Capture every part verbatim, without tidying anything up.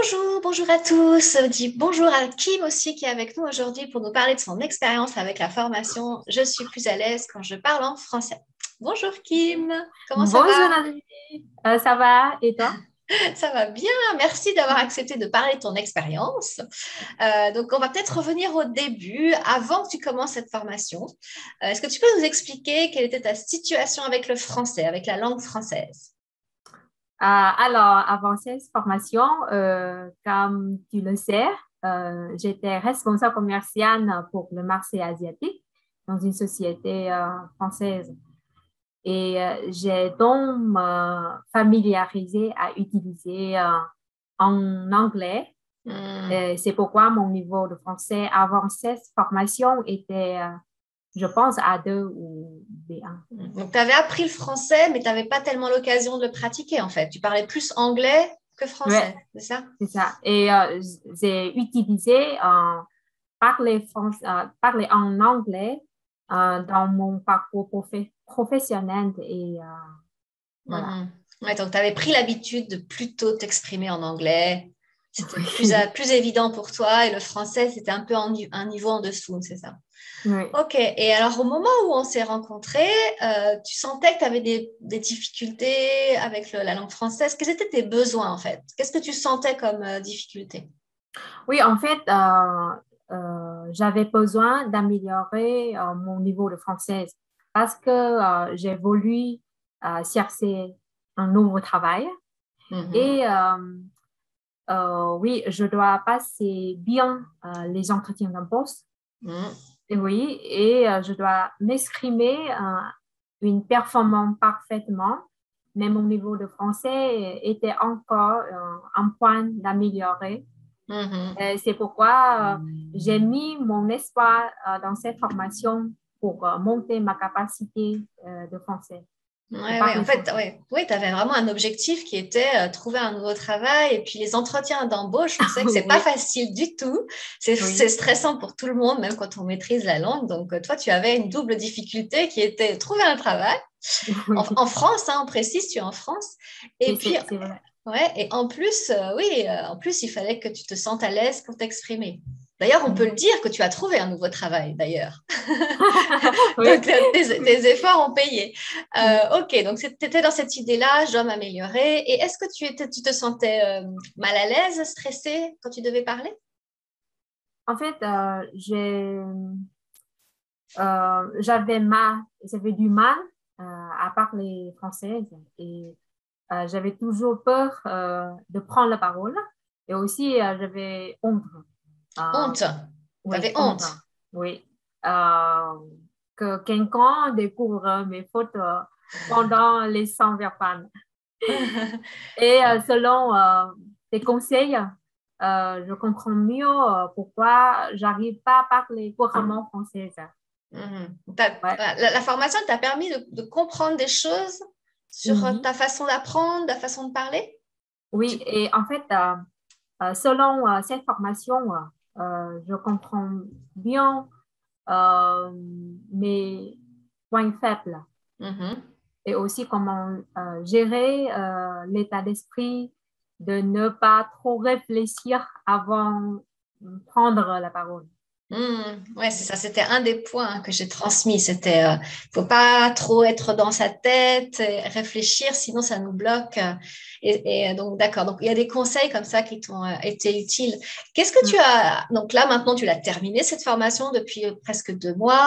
Bonjour, bonjour à tous. On dit bonjour à Kim aussi qui est avec nous aujourd'hui pour nous parler de son expérience avec la formation. Je suis plus à l'aise quand je parle en français. Bonjour Kim, comment ça bonjour, va Nathalie. Euh, ça va et toi? Ça va bien, merci d'avoir accepté de parler de ton expérience. Euh, donc, on va peut-être revenir au début, avant que tu commences cette formation. Euh, est-ce que tu peux nous expliquer quelle était ta situation avec le français, avec la langue française? euh, Alors, avant cette formation, euh, comme tu le sais, euh, j'étais responsable commerciale pour le marché asiatique dans une société euh, française. Et j'ai donc euh, familiarisé à utiliser euh, en anglais. Mm. C'est pourquoi mon niveau de français avant cette formation était, euh, je pense, A deux ou B un. Donc, tu avais appris le français, mais tu n'avais pas tellement l'occasion de le pratiquer, en fait. Tu parlais plus anglais que français, ouais. C'est ça? C'est ça. Et euh, j'ai utilisé euh, parler, français, euh, parler en anglais euh, dans mon parcours professionnel. professionnelle et euh, voilà. Mmh. Ouais, donc, tu avais pris l'habitude de plutôt t'exprimer en anglais. C'était plus, plus évident pour toi et le français, c'était un peu en, un niveau en dessous, c'est ça? Oui. Ok. Et alors, au moment où on s'est rencontrés, euh, tu sentais que tu avais des, des difficultés avec le, la langue française. Quels étaient tes besoins, en fait? Qu'est-ce que tu sentais comme euh, difficulté? Oui, en fait, euh, euh, j'avais besoin d'améliorer euh, mon niveau de français. Parce que euh, j'ai voulu euh, chercher un nouveau travail. Mm-hmm. Et euh, euh, oui, je dois passer bien euh, les entretiens d'embauche. Mm-hmm. Et oui, et euh, je dois m'exprimer euh, une performance parfaitement. Mais mon niveau de français était encore euh, un point d'améliorer. Mm-hmm. Et c'est pourquoi euh, j'ai mis mon espoir euh, dans cette formation pour euh, monter ma capacité euh, de français. Oui, ouais, en fait, ouais. Oui, tu avais vraiment un objectif qui était euh, trouver un nouveau travail. Et puis, les entretiens d'embauche, on sait que ce n'est oui. pas facile du tout. C'est, oui. c'est stressant pour tout le monde, même quand on maîtrise la langue. Donc, toi, tu avais une double difficulté qui était trouver un travail. Oui. En, en France, hein, on précise, tu es en France. Et oui, puis, c'est, c'est vrai. Ouais, et en plus, euh, oui, euh, en plus, il fallait que tu te sentes à l'aise pour t'exprimer. D'ailleurs, on peut le dire que tu as trouvé un nouveau travail, d'ailleurs. Donc, tes, tes efforts ont payé. Euh, ok, donc tu étais dans cette idée-là, je dois m'améliorer. Et est-ce que tu, étais, tu te sentais euh, mal à l'aise, stressée quand tu devais parler? En fait, euh, j'ai, euh, j'avais, mal, j'avais du mal euh, à parler français et euh, j'avais toujours peur euh, de prendre la parole et aussi euh, j'avais honte. Honte, euh, vous avez oui, honte. honte. Oui, euh, que quelqu'un découvre mes fautes pendant les sons verbales. Et euh, selon euh, tes conseils, euh, je comprends mieux pourquoi je n'arrive pas à parler couramment français. Mm-hmm. Ouais. la, la formation t'a permis de, de comprendre des choses sur mm-hmm. ta façon d'apprendre, ta façon de parler? Oui, et en fait, euh, euh, selon euh, cette formation, Euh, je comprends bien euh, mes points faibles mm-hmm. et aussi comment euh, gérer euh, l'état d'esprit de ne pas trop réfléchir avant de prendre la parole. Mmh, ouais, c'est ça. C'était un des points que j'ai transmis. C'était, euh, faut pas trop être dans sa tête, et réfléchir, sinon ça nous bloque. Et, et donc, d'accord. Donc, il y a des conseils comme ça qui t'ont euh, été utiles. Qu'est-ce que mmh. tu as donc là maintenant, tu l'as terminé cette formation depuis presque deux mois.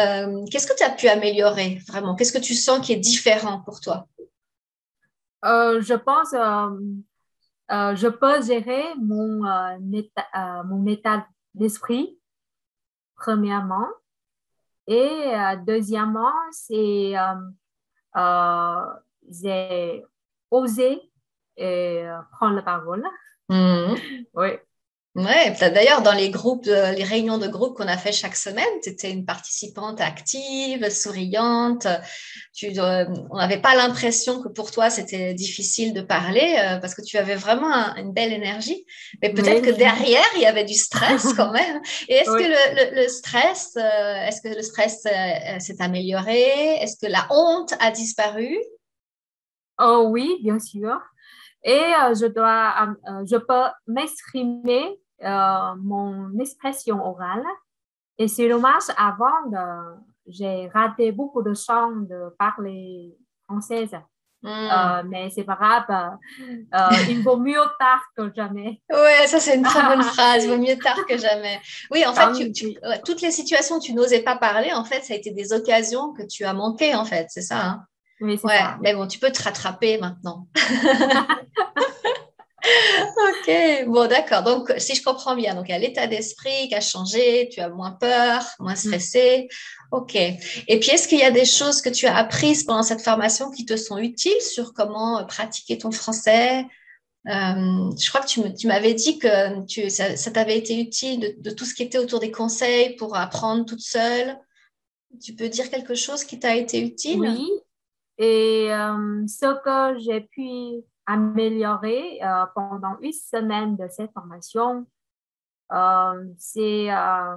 Euh, qu'est-ce que tu as pu améliorer vraiment? Qu'est-ce que tu sens qui est différent pour toi? Euh, je pense, euh, euh, je peux gérer mon euh, état, euh, mon état d'esprit. Premièrement. Et euh, deuxièmement, c'est euh, euh, j'ai osé euh, prendre la parole. Mmh. Oui. Ouais, d'ailleurs, dans les groupes, les réunions de groupe qu'on a fait chaque semaine, tu étais une participante active, souriante. Tu, euh, on n'avait pas l'impression que pour toi, c'était difficile de parler euh, parce que tu avais vraiment un, une belle énergie. Mais peut-être oui. que derrière, il y avait du stress quand même. Et est-ce oui. que le, le, le stress, euh, est-ce que le stress euh, s'est amélioré? Est-ce que la honte a disparu? Oh oui, bien sûr. et euh, je, dois, euh, je peux m'exprimer euh, mon expression orale. Et c'est dommage, avant, euh, j'ai raté beaucoup de chances de parler française. Mm. Euh, mais c'est pas grave, euh, il vaut mieux tard que jamais. Oui, ça c'est une très bonne phrase, il vaut mieux tard que jamais. Oui, en fait, tu, tu, ouais, toutes les situations où tu n'osais pas parler, en fait, ça a été des occasions que tu as manquées, en fait, c'est ça, hein? Oui, c'est ouais, ça. Mais bon, tu peux te rattraper maintenant. Ok, bon, d'accord. Donc, si je comprends bien, donc il y a l'état d'esprit qui a changé, tu as moins peur, moins stressé. Ok. Et puis, est-ce qu'il y a des choses que tu as apprises pendant cette formation qui te sont utiles sur comment pratiquer ton français ? Euh, je crois que tu, me, tu m'avais dit que tu, ça, ça t'avait été utile de, de tout ce qui était autour des conseils pour apprendre toute seule. Tu peux dire quelque chose qui t'a été utile ? Oui. Et euh, ce que j'ai pu améliorer euh, pendant huit semaines de cette formation, euh, c'est, euh,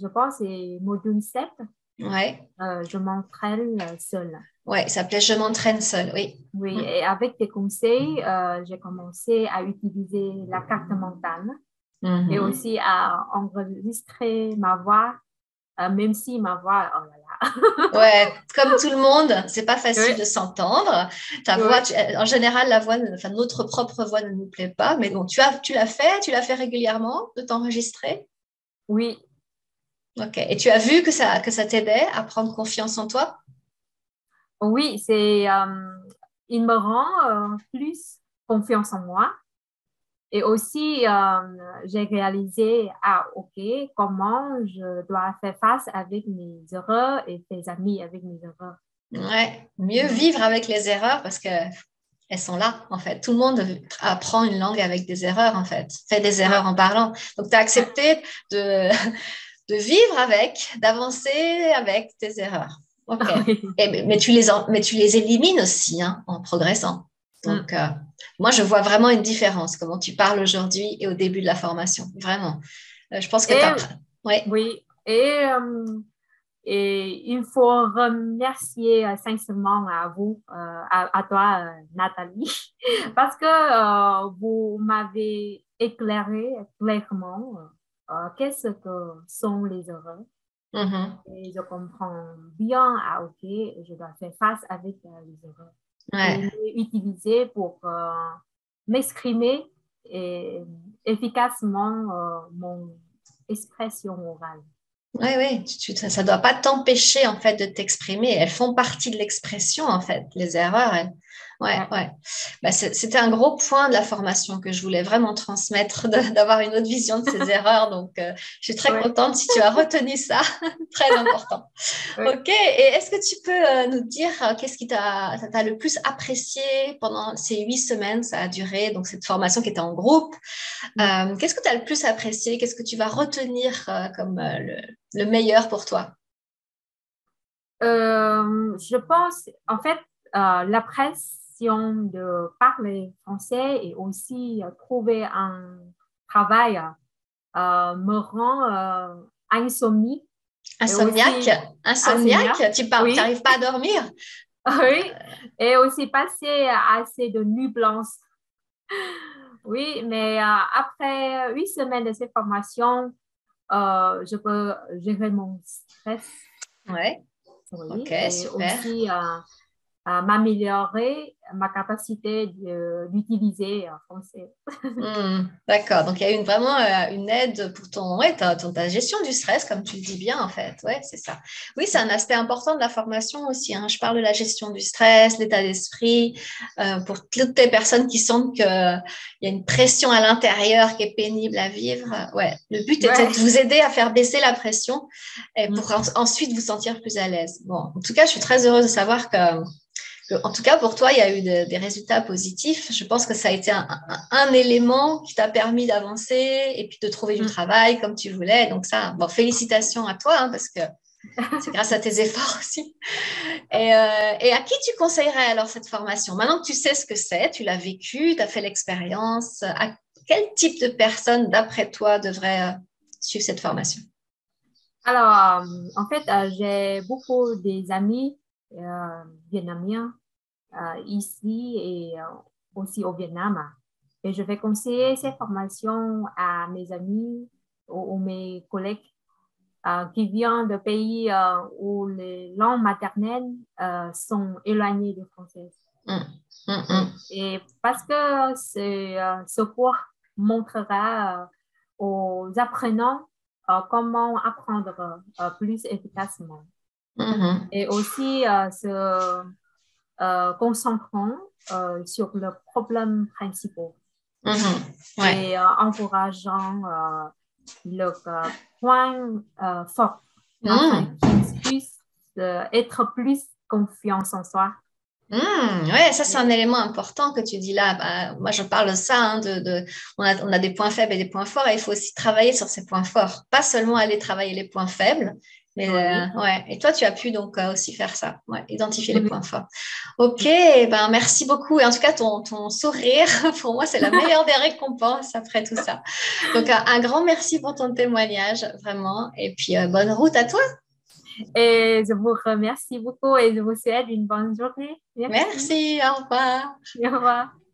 je pense, c'est module sept. Ouais. Euh, je m'entraîne seule. Oui, ça s'appelait « Je m'entraîne seule », oui. Oui, et avec tes conseils, euh, j'ai commencé à utiliser la carte mentale mm-hmm. et aussi à enregistrer ma voix. Euh, même si ma voix, oh là là. Ouais, comme tout le monde, c'est pas facile oui. de s'entendre. Ta oui. voix, tu, en général, la voix, enfin notre propre voix ne nous plaît pas. Mais bon, tu as, tu l'as fait, tu l'as fait régulièrement de t'enregistrer. Oui. Ok. Et tu as vu que ça, que ça t'aidait à prendre confiance en toi. Oui, c'est, euh, il me rend euh, plus confiance en moi. Et aussi, euh, j'ai réalisé, ah, ok, comment je dois faire face avec mes erreurs et tes amis avec mes erreurs. Ouais, mieux vivre avec les erreurs parce qu'elles sont là, en fait. Tout le monde apprend une langue avec des erreurs, en fait. Fait des erreurs en parlant. Donc, tu as accepté de, de vivre avec, d'avancer avec tes erreurs. Ok. Et, mais, tu les en, mais tu les élimines aussi hein, en progressant. Donc, euh, moi, je vois vraiment une différence, comment tu parles aujourd'hui et au début de la formation. Vraiment. Euh, je pense que tu apprends. Ouais. Oui. Et, euh, et il faut remercier euh, sincèrement à vous, euh, à, à toi, euh, Nathalie, parce que euh, vous m'avez éclairé clairement euh, euh, qu'est-ce que sont les erreurs. Mm-hmm. Et je comprends bien, ah, ok, je dois faire face avec euh, les erreurs. Ouais. Utiliser pour euh, m'exprimer et, efficacement euh, mon expression orale. Oui, oui, tu, tu, ça ne doit pas t'empêcher en fait de t'exprimer. Elles font partie de l'expression en fait, les erreurs. Elles... Ouais, ouais. ouais. Bah, c'est, c'était un gros point de la formation que je voulais vraiment transmettre, de, d'avoir une autre vision de ces erreurs. Donc, euh, je suis très ouais. contente si tu as retenu ça. Très important. Ouais. Ok. Et est-ce que tu peux nous dire euh, qu'est-ce qui t'a, t'a le plus apprécié pendant ces huit semaines, ça a duré, donc cette formation qui était en groupe. Euh, qu'est-ce que tu as le plus apprécié? Qu'est-ce que tu vas retenir euh, comme euh, le, le meilleur pour toi? euh, Je pense, en fait, euh, la presse, de parler français et aussi euh, trouver un travail euh, me rend euh, insomnie. Insomniaque. Aussi... Insomniaque Insomniaque Tu par... oui. n'arrives pas à dormir. Oui, et aussi passer assez de nuits blanches. Oui, mais euh, après huit semaines de cette formation, euh, je peux gérer mon stress. Ouais. Oui, ok, et super. Aussi, euh, Euh, m'améliorer ma capacité de, d'utiliser en français. Mmh, d'accord, donc il y a une, vraiment euh, une aide pour ton, ouais, ta, ton, ta gestion du stress, comme tu le dis bien en fait, ouais, c'est ça. Oui, c'est un aspect important de la formation aussi, hein. Je parle de la gestion du stress, l'état d'esprit, euh, pour toutes les personnes qui sentent qu'il y a une pression à l'intérieur qui est pénible à vivre. Ouais. Le but ouais. était de vous aider à faire baisser la pression et pour mmh. en, ensuite vous sentir plus à l'aise. Bon, en tout cas, je suis très heureuse de savoir que en tout cas, pour toi, il y a eu de, des résultats positifs. Je pense que ça a été un, un, un élément qui t'a permis d'avancer et puis de trouver du travail comme tu voulais. Donc ça, bon, félicitations à toi hein, parce que c'est grâce à tes efforts aussi. Et, euh, et à qui tu conseillerais alors cette formation? Maintenant que tu sais ce que c'est, tu l'as vécu, tu as fait l'expérience, à quel type de personne, d'après toi, devrait suivre cette formation? Alors, en fait, j'ai beaucoup des amis Euh, vietnamiens euh, ici et euh, aussi au Vietnam. Et je vais conseiller ces formations à mes amis ou, ou mes collègues euh, qui viennent de pays euh, où les langues maternelles euh, sont éloignées du français. Mmh. Mmh. Et parce que ce, ce cours montrera euh, aux apprenants euh, comment apprendre euh, plus efficacement. Mmh. Et aussi euh, se euh, concentrant euh, sur le problème principal. Mmh. Ouais. Et euh, encourageant euh, le euh, point euh, fort mmh. afin qu'ils puissent euh, être plus confiants en soi. Mmh, oui, ça c'est un élément important que tu dis là. Bah, moi je parle de ça, hein, de, de, on, a, on a des points faibles et des points forts et il faut aussi travailler sur ces points forts. Pas seulement aller travailler les points faibles, mais oui. euh, ouais. Et toi tu as pu donc euh, aussi faire ça, ouais, identifier oui. les points forts. Ok, ben, merci beaucoup. Et en tout cas ton, ton sourire, pour moi c'est la meilleure des récompenses après tout ça. Donc un, un grand merci pour ton témoignage, vraiment. Et puis euh, bonne route à toi. Et je vous remercie beaucoup et je vous souhaite une bonne journée. Merci, Merci au revoir. Au revoir.